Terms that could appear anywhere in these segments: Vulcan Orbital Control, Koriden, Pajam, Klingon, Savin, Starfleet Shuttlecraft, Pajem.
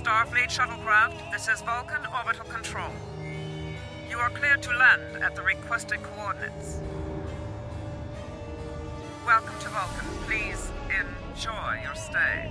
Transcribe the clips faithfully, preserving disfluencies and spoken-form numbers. Starfleet Shuttlecraft, this is Vulcan Orbital Control. You are cleared to land at the requested coordinates. Welcome to Vulcan. Please enjoy your stay.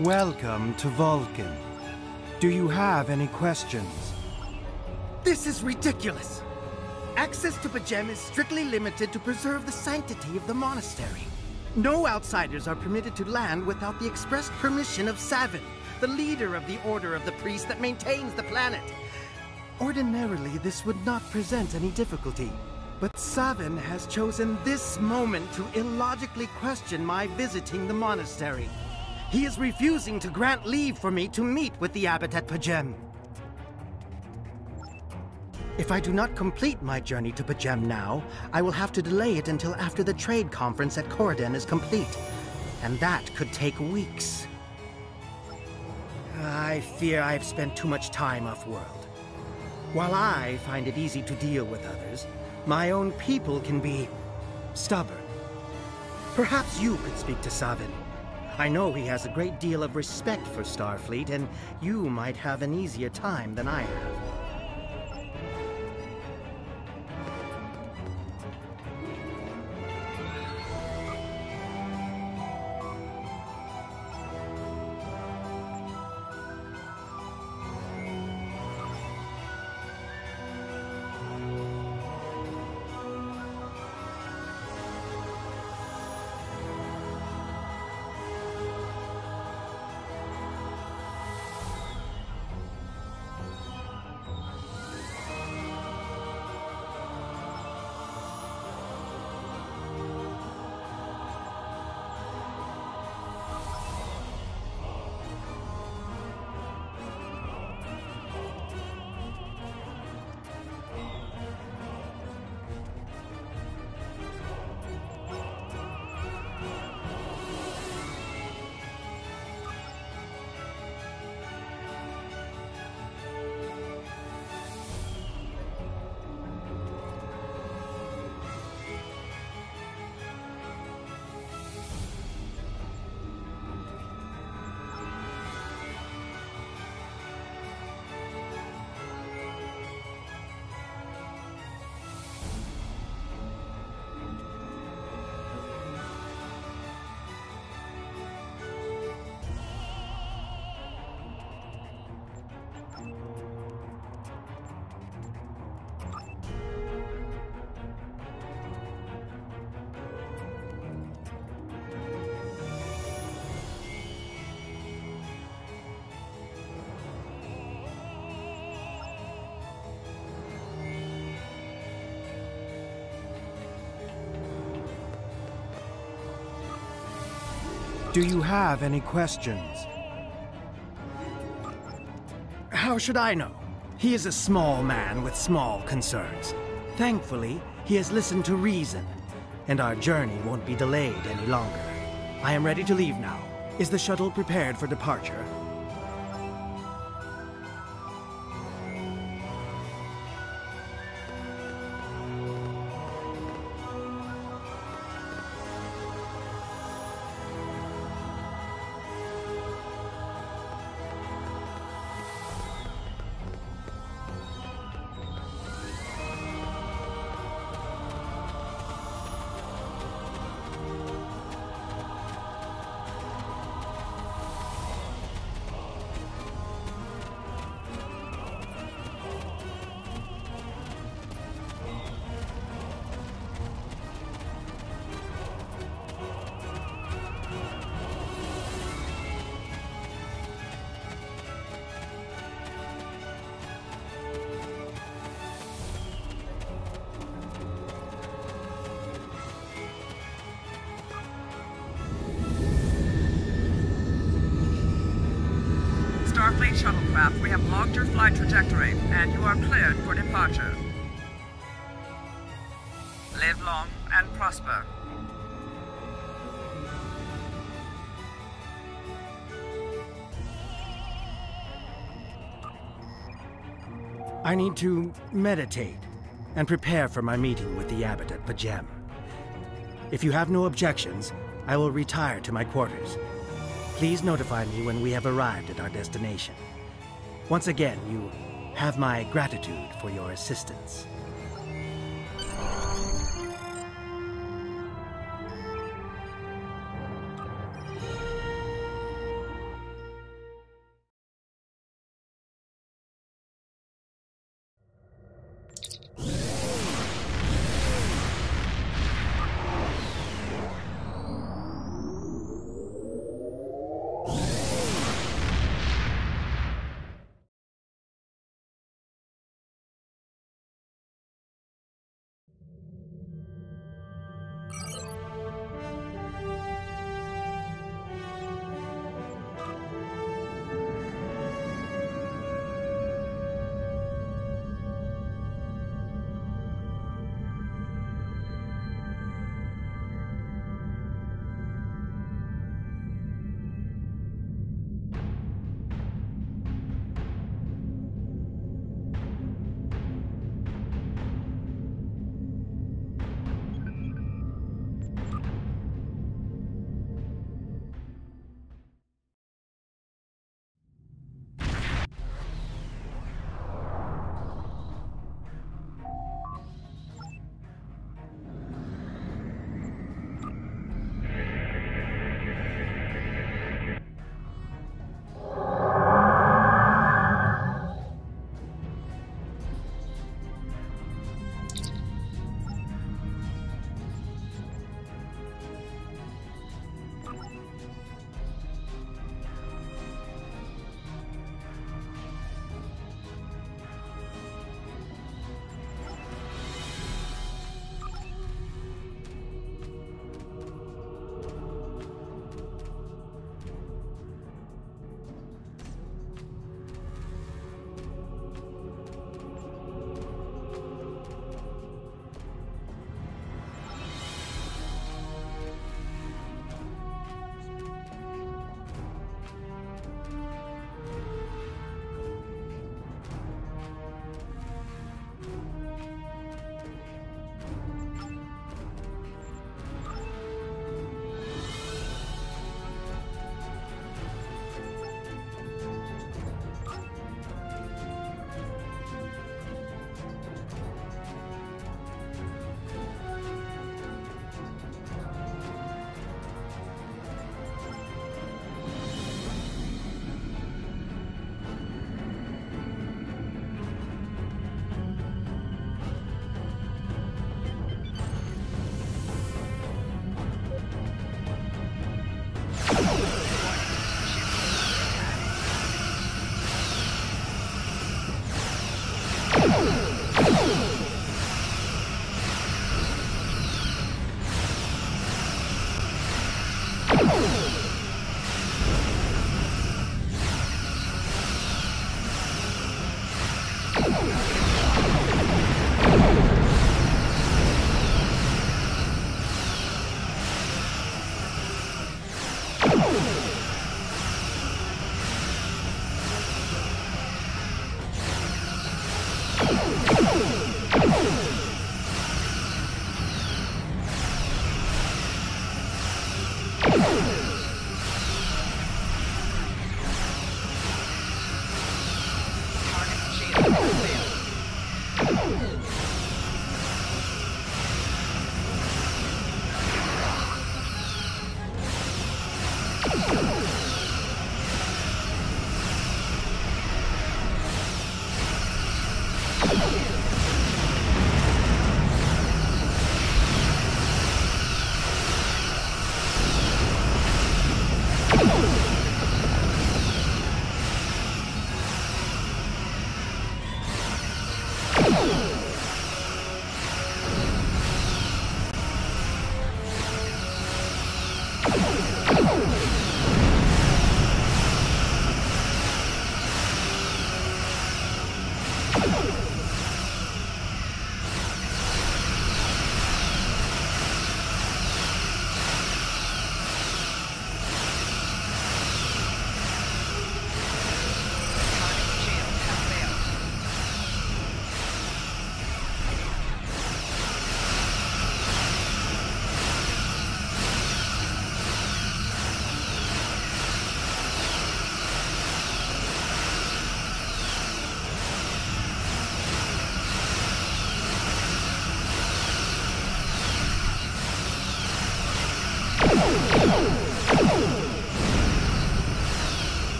Welcome to Vulcan. Do you have any questions? This is ridiculous! Access to Pajam is strictly limited to preserve the sanctity of the monastery. No outsiders are permitted to land without the express permission of Savin, the leader of the order of the priest that maintains the planet. Ordinarily, this would not present any difficulty, but Savin has chosen this moment to illogically question my visiting the monastery. He is refusing to grant leave for me to meet with the abbot at Pajam. If I do not complete my journey to Pajam now, I will have to delay it until after the trade conference at Koriden is complete, and that could take weeks. I fear I've spent too much time off-world. While I find it easy to deal with others, my own people can be stubborn. Perhaps you could speak to Savin. I know he has a great deal of respect for Starfleet, and you might have an easier time than I have. Do you have any questions? How should I know? He is a small man with small concerns. Thankfully, he has listened to reason, and our journey won't be delayed any longer. I am ready to leave now. Is the shuttle prepared for departure? Starfleet Shuttlecraft, we have logged your flight trajectory, and you are cleared for departure. Live long and prosper. I need to meditate and prepare for my meeting with the abbot at Pajem. If you have no objections, I will retire to my quarters. Please notify me when we have arrived at our destination. Once again, you have my gratitude for your assistance.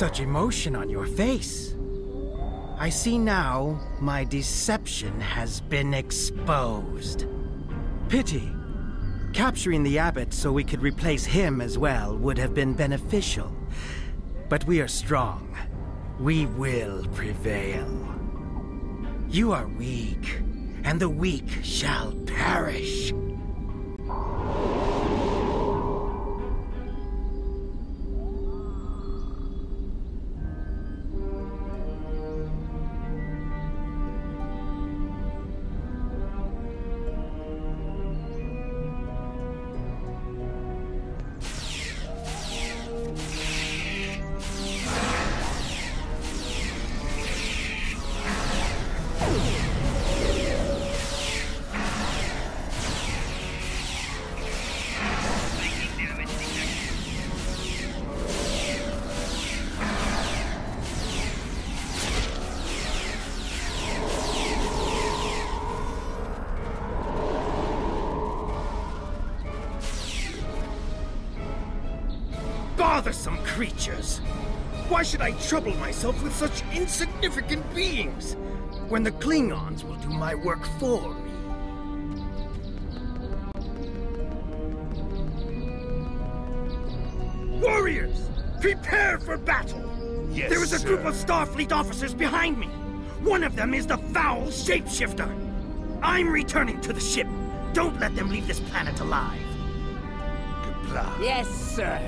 such emotion on your face. I see now my deception has been exposed. Pity. Capturing the abbot so we could replace him as well would have been beneficial. But we are strong. We will prevail. You are weak, and the weak shall perish. Bothersome creatures! Why should I trouble myself with such insignificant beings, when the Klingons will do my work for me? Warriors! Prepare for battle! Yes, there is a sir. group of Starfleet officers behind me! One of them is the foul shapeshifter! I'm returning to the ship! Don't let them leave this planet alive! Good luck. Yes, sir!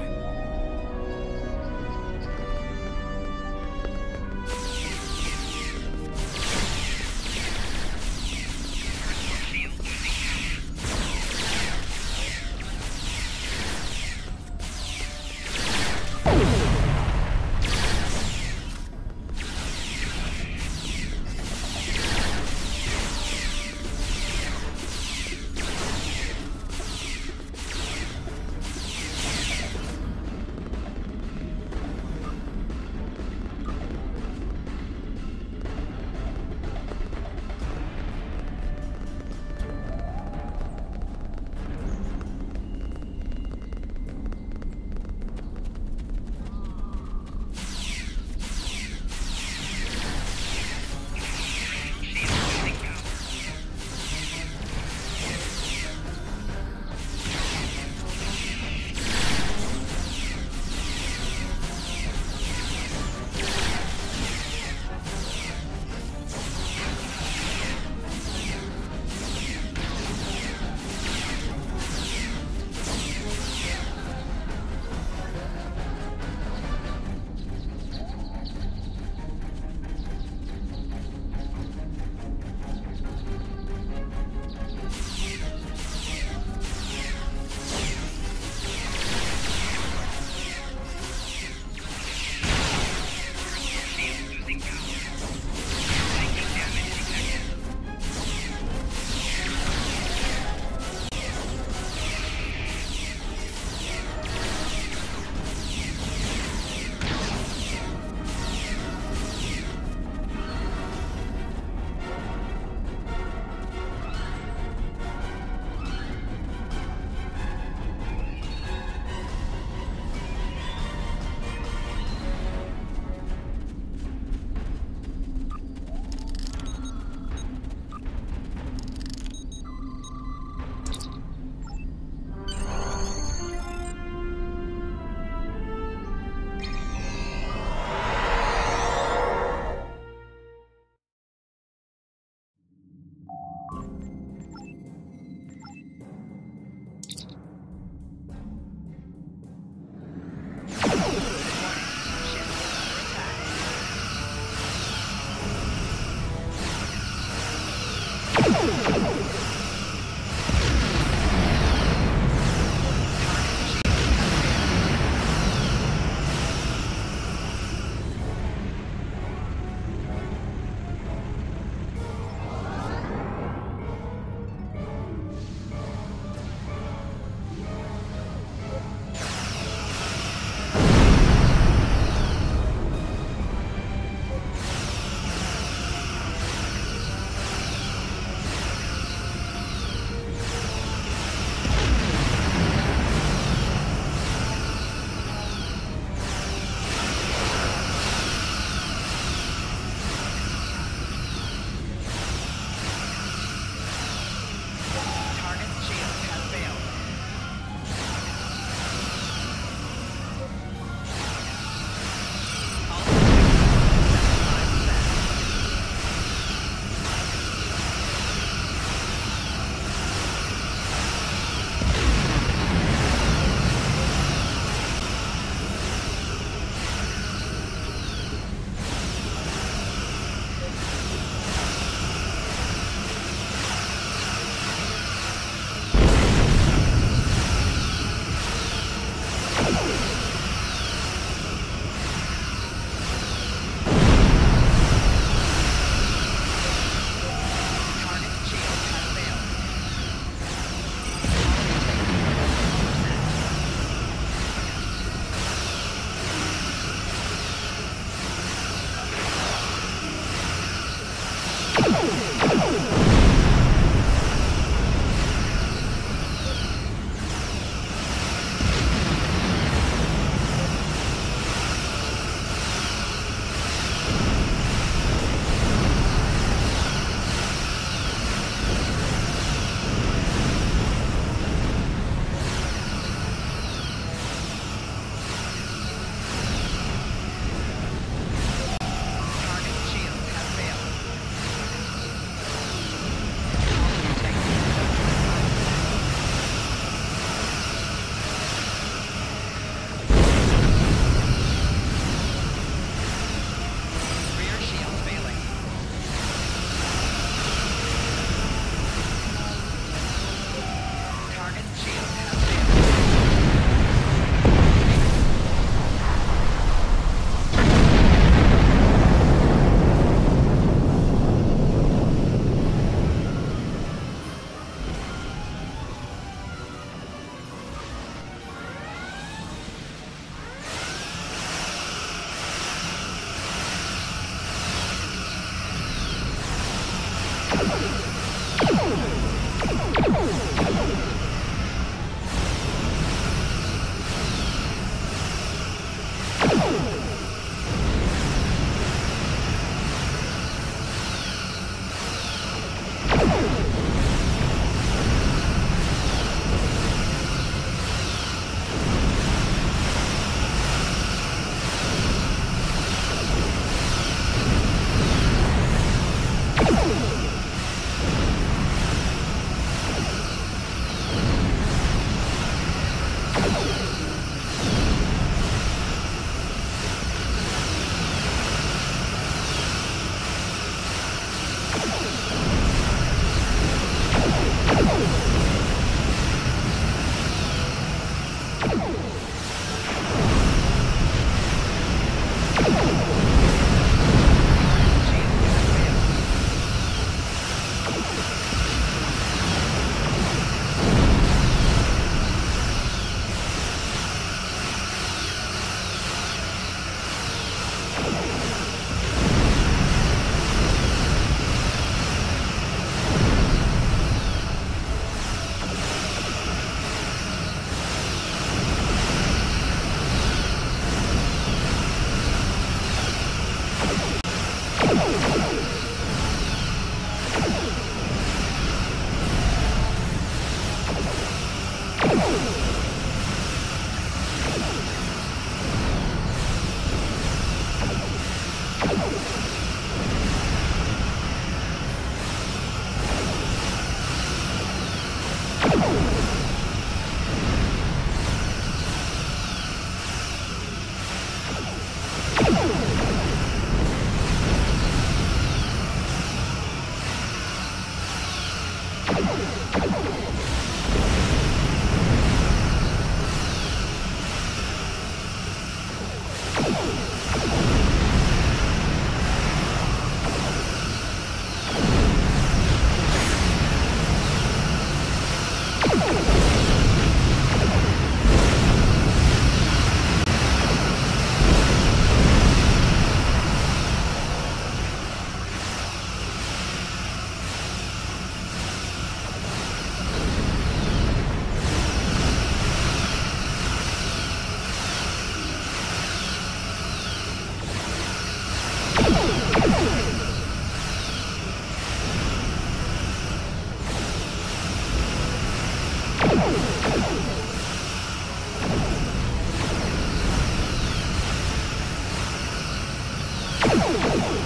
You